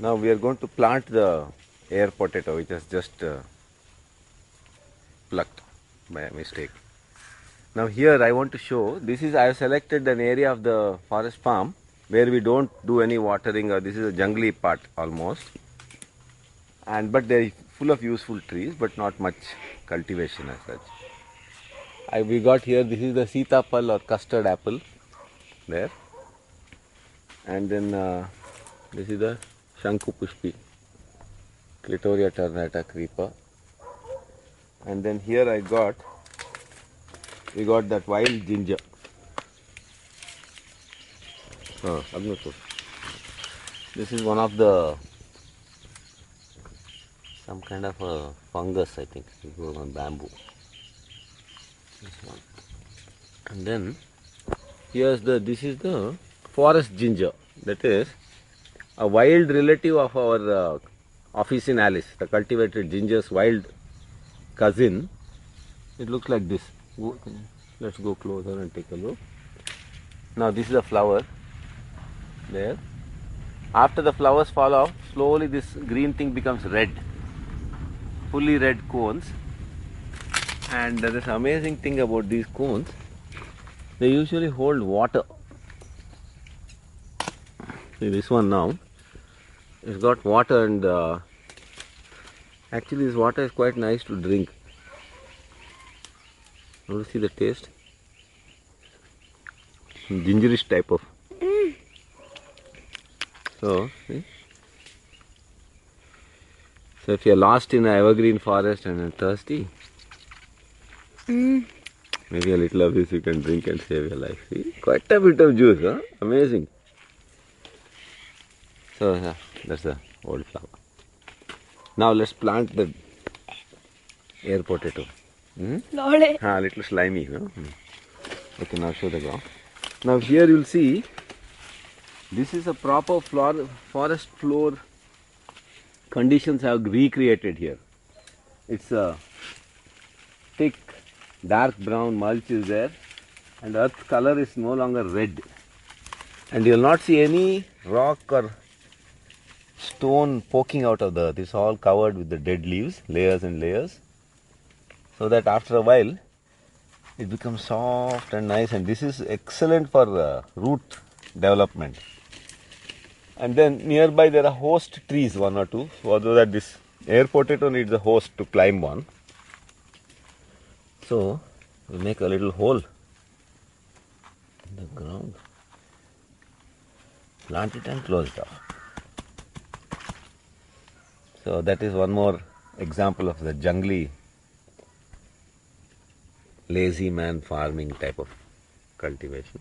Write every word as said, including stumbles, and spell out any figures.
Now we are going to plant the air potato which has just uh, plucked by mistake. Now here I want to show, this is, I have selected an area of the forest farm where we don't do any watering, or this is a jungly part almost, and but they are full of useful trees but not much cultivation as such. I, we got here, this is the sitapal or custard apple there, and then uh, this is the Shankupushpi Clitoria ternata creeper, and then here I got we got that wild ginger. Oh, this is one of the some kind of a fungus, I think it grows on bamboo. This one, and then here's the this is the forest ginger, that is a wild relative of our uh, officinalis, the cultivated ginger's wild cousin. It looks like this. Go, let's go closer and take a look. Now this is a flower there. After the flowers fall off, slowly this green thing becomes red, fully red cones. And there is amazing thing about these cones, they usually hold water. See this one now. It's got water, and uh, actually this water is quite nice to drink. Want to see the taste? Gingerish type of. Mm. So, see? So if you are lost in an evergreen forest and are thirsty, mm. maybe a little of this you can drink and save your life. See? Quite a bit of juice, huh? Amazing. So uh, that's the old flower. Now let's plant the air potato. Hmm? Ha, little slimy. No? Hmm. Okay, now show the ground. Now here you'll see, this is a proper floor, forest floor conditions I have recreated here. It's a thick dark brown mulch is there, and earth color is no longer red, and you'll not see any rock or stone poking out of the earth. It's all covered with the dead leaves, layers and layers. So that after a while, it becomes soft and nice, and this is excellent for uh, root development. And then nearby there are host trees, one or two, although that this air potato needs a host to climb on. So we make a little hole in the ground, plant it and close it off. So that is one more example of the jungly lazy man farming type of cultivation.